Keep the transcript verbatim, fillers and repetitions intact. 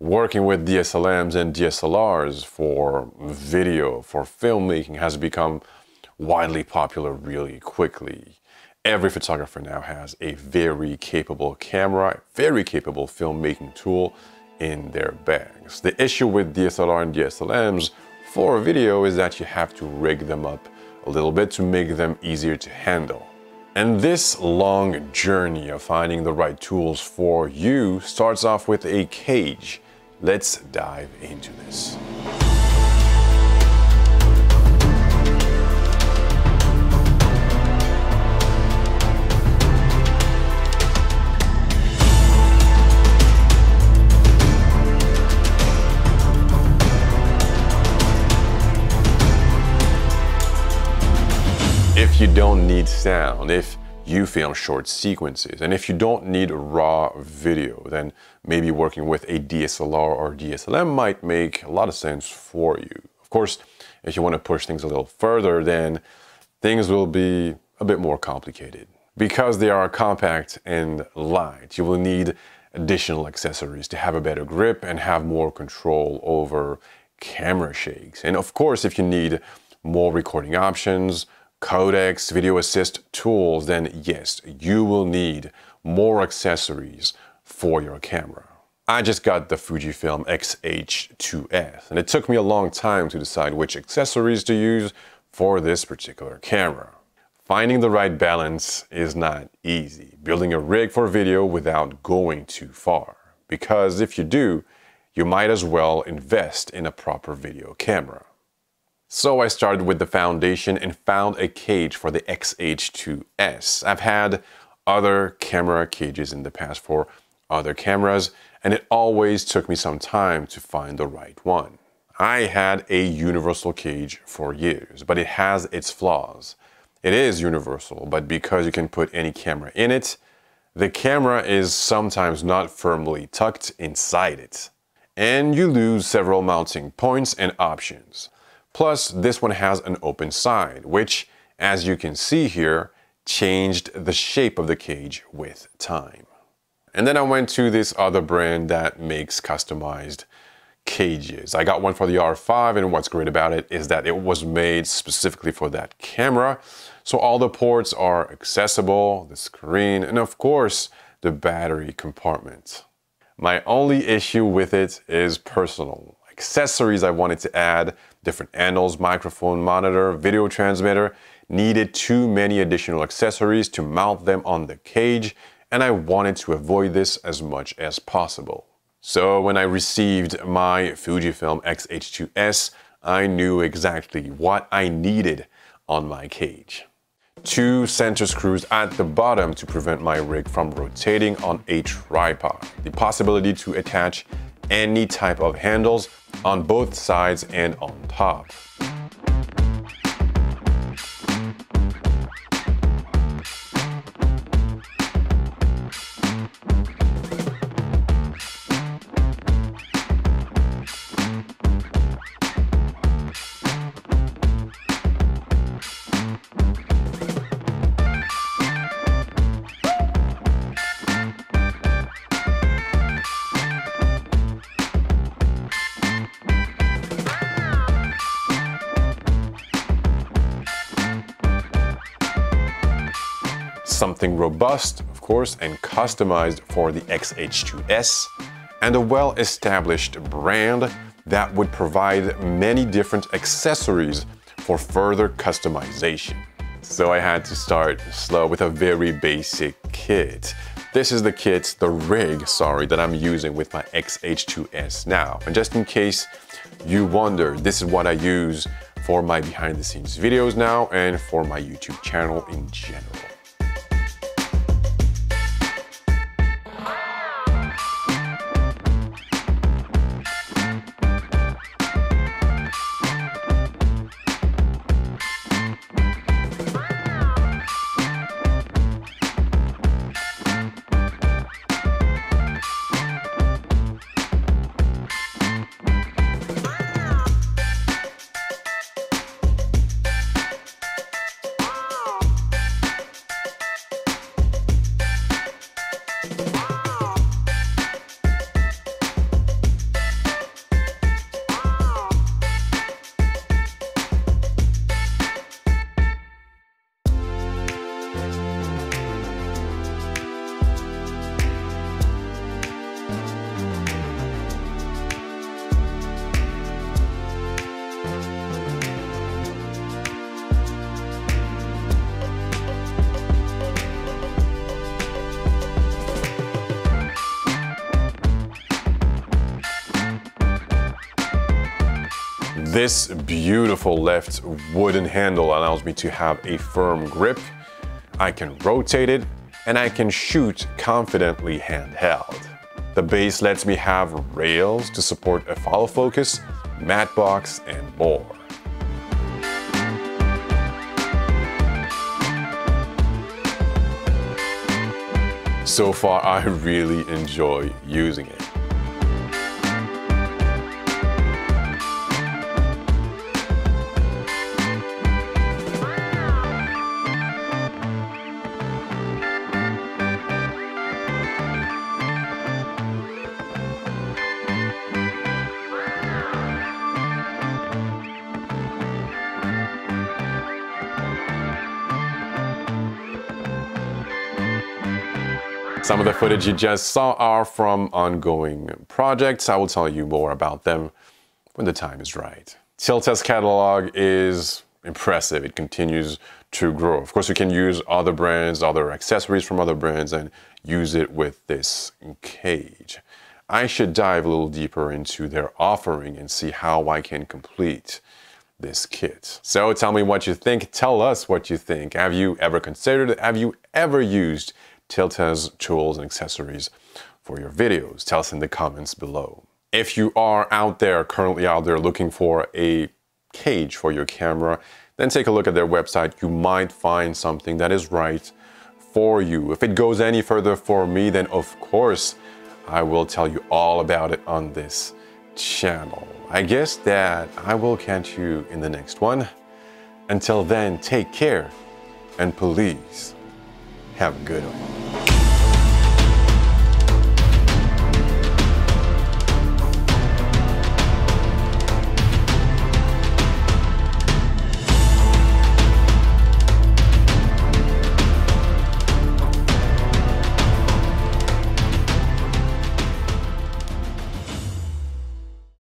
Working with D S L Ms and D S L Rs for video, for filmmaking, has become widely popular really quickly. Every photographer now has a very capable camera, very capable filmmaking tool in their bags. The issue with D S L R and D S L Ms for video is that you have to rig them up a little bit to make them easier to handle. And this long journey of finding the right tools for you starts off with a cage. Let's dive into this. If you don't need sound, if you film short sequences, and if you don't need raw video, then maybe working with a D S L R or D S L M might make a lot of sense for you. Of course, if you want to push things a little further, then things will be a bit more complicated. Because they are compact and light, you will need additional accessories to have a better grip and have more control over camera shakes. And of course, if you need more recording options, codecs, video assist tools, then yes, you will need more accessories for your camera. I just got the Fujifilm X H two S, and it took me a long time to decide which accessories to use for this particular camera. Finding the right balance is not easy, building a rig for video without going too far. Because if you do, you might as well invest in a proper video camera. So I started with the foundation and found a cage for the X H two S. I've had other camera cages in the past for other cameras, and it always took me some time to find the right one. I had a universal cage for years, but it has its flaws. It is universal, but because you can put any camera in it, the camera is sometimes not firmly tucked inside it. And you lose several mounting points and options. Plus, this one has an open side, which, as you can see here, changed the shape of the cage with time. And then I went to this other brand that makes customized cages. I got one for the R five, and what's great about it is that it was made specifically for that camera. So all the ports are accessible, the screen, and of course, the battery compartment. My only issue with it is personal. Accessories I wanted to add, different handles, microphone, monitor, video transmitter, needed too many additional accessories to mount them on the cage, and I wanted to avoid this as much as possible. So when I received my Fujifilm X H two S, I knew exactly what I needed on my cage. Two center screws at the bottom to prevent my rig from rotating on a tripod. The possibility to attach any type of handles on both sides and on top. Something robust, of course, and customized for the X H two S, and a well-established brand that would provide many different accessories for further customization. So I had to start slow with a very basic kit. This is the kit, the rig, sorry, that I'm using with my X H two S now. And just in case you wonder, this is what I use for my behind-the-scenes videos now and for my YouTube channel in general. This beautiful left wooden handle allows me to have a firm grip. I can rotate it and I can shoot confidently handheld. The base lets me have rails to support a follow focus, matte box, and more. So far, I really enjoy using it. Some of the footage you just saw are from ongoing projects. I will tell you more about them when the time is right. Tilta's catalog is impressive. It continues to grow. Of course, you can use other brands, other accessories from other brands, and use it with this cage. I should dive a little deeper into their offering and see how I can complete this kit. So tell me what you think. Tell us what you think. Have you ever considered it? Have you ever used Tilta's tools and accessories for your videos? Tell us in the comments below. If you are out there, currently out there looking for a cage for your camera, then take a look at their website. You might find something that is right for you. If it goes any further for me, then of course, I will tell you all about it on this channel. I guess that I will catch you in the next one. Until then, take care and please have a good one.